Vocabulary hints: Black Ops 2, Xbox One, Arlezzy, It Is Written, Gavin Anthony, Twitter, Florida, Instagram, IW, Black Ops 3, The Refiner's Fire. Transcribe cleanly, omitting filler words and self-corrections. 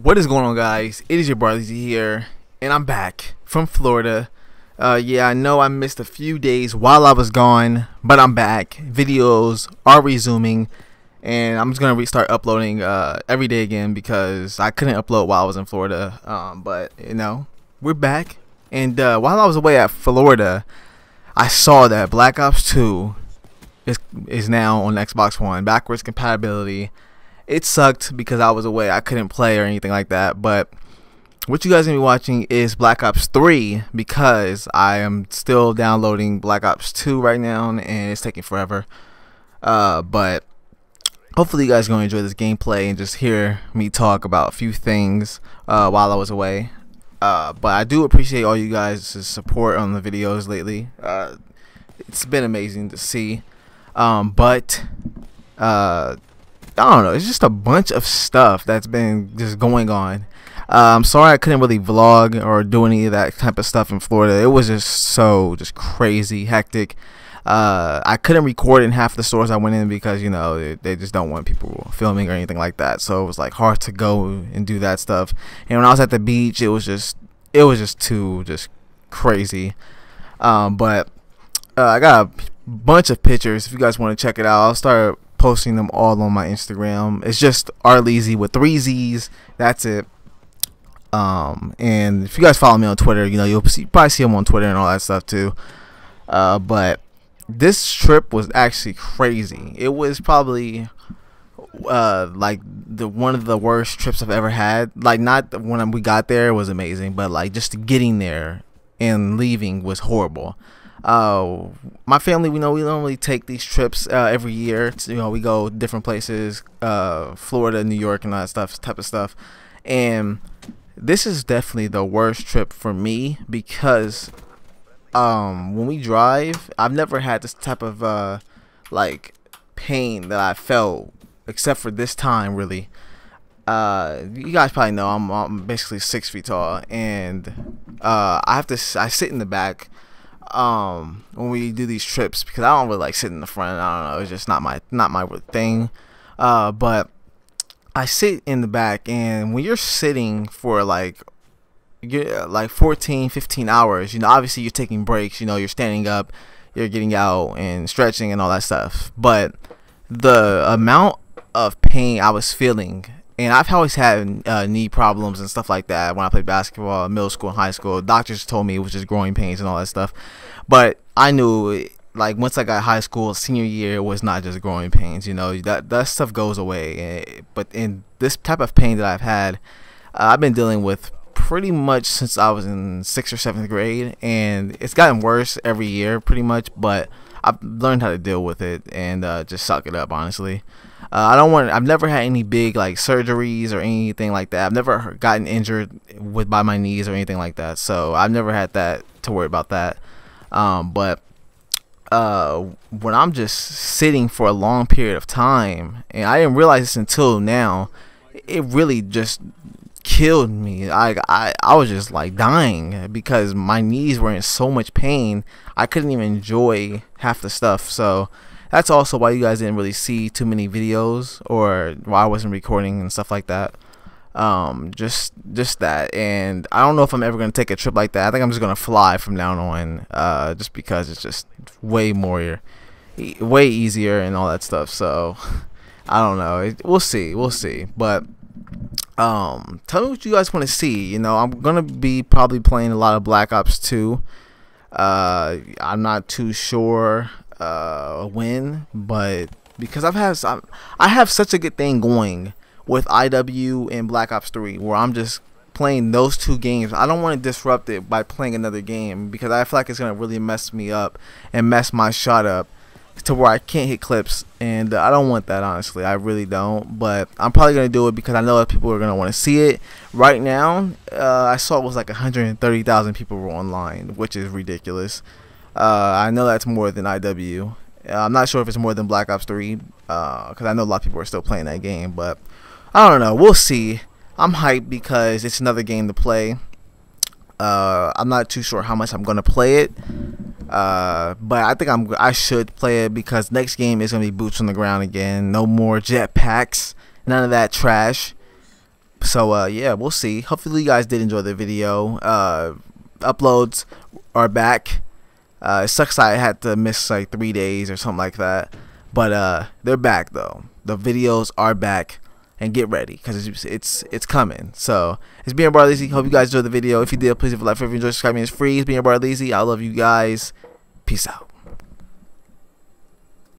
What is going on, guys? It is your boy Arlezzy here, and I'm back from Florida. Yeah, I know I missed a few days while I was gone, but I'm back. Videos are resuming, and I'm just gonna restart uploading every day again because I couldn't upload while I was in Florida. But you know, we're back. And while I was away at Florida, I saw that Black Ops 2 is now on Xbox One backwards compatibility. It sucked because I was away. I couldn't play or anything like that. But what you guys are going to be watching is Black Ops 3 because I am still downloading Black Ops 2 right now and it's taking forever. But hopefully you guys are going to enjoy this gameplay and just hear me talk about a few things while I was away. But I do appreciate all you guys' support on the videos lately. It's been amazing to see. I don't know, it's just a bunch of stuff that's been just going on. I'm sorry I couldn't really vlog or do any of that type of stuff in Florida. It was just so crazy hectic. I couldn't record in half the stores I went in because, you know, they just don't want people filming or anything like that, so it was like hard to go and do that stuff. And when I was at the beach, it was just too crazy. But I got a bunch of pictures if you guys want to check it out. I'll start posting them all on my Instagram. It's just Arlezzy with 3 Z's. That's it. And if you guys follow me on Twitter, you know, you'll probably see them on Twitter and all that stuff too. But this trip was actually crazy. It was probably like one of the worst trips I've ever had. Like, not when we got there, it was amazing, but like just getting there and leaving was horrible. My family, we know we normally take these trips every year. You know, we go different places, Florida, New York, and all that stuff, And this is definitely the worst trip for me because when we drive, I've never had this type of like pain that I felt, except for this time, really. You guys probably know I'm basically 6 feet tall, and I sit in the back when we do these trips because I don't really like sitting in the front. I don't know, it's just not my thing. But I sit in the back, and when you're sitting for like 14-15 hours, you know, obviously you're taking breaks, you know, you're standing up, you're getting out and stretching and all that stuff, but the amount of pain I was feeling, and I've always had knee problems and stuff like that when I played basketball in middle school and high school. Doctors told me it was just growing pains and all that stuff. But I knew, like, once I got high school, senior year, it was not just growing pains. You know, that stuff goes away. But in this type of pain that I've had, I've been dealing with pretty much since I was in 6th or 7th grade. And it's gotten worse every year pretty much. But I've learned how to deal with it and just suck it up, honestly. I've never had any big like surgeries or anything like that. I've never gotten injured by my knees or anything like that, so I've never had that to worry about that. But when I'm just sitting for a long period of time, and I didn't realize this until now, it really just killed me. I was just like dying because my knees were in so much pain. I couldn't even enjoy half the stuff. So that's also why you guys didn't really see too many videos, or why I wasn't recording and stuff like that. Just that. And I don't know if I'm ever going to take a trip like that. I think I'm just going to fly from now on, just because it's just way easier and all that stuff. So I don't know. We'll see. We'll see. But tell me what you guys want to see. You know, I'm going to be probably playing a lot of Black Ops 2. I'm not too sure when, but because I have such a good thing going with IW and Black Ops 3, where I'm just playing those two games. I don't want to disrupt it by playing another game because I feel like it's gonna really mess me up and mess my shot up to where I can't hit clips, and I don't want that, honestly. I really don't, but I'm probably gonna do it because I know that people are gonna want to see it. Right now, I saw it was like 130,000 people were online, which is ridiculous. I know that's more than IW. I'm not sure if it's more than Black Ops 3 because I know a lot of people are still playing that game, but I don't know. We'll see. I'm hyped because it's another game to play. I'm not too sure how much I'm going to play it, but I think I should play it because next game is going to be boots on the ground again. No more jetpacks, none of that trash. So yeah, we'll see. Hopefully you guys did enjoy the video. Uploads are back. It sucks I had to miss like 3 days or something like that, but they're back though. The videos are back, and get ready because it's coming. So it's being Arlezzy. Hope you guys enjoyed the video. If you did, please leave a like. If you enjoyed, subscribe. It's free. It's being Arlezzy. I love you guys. Peace out.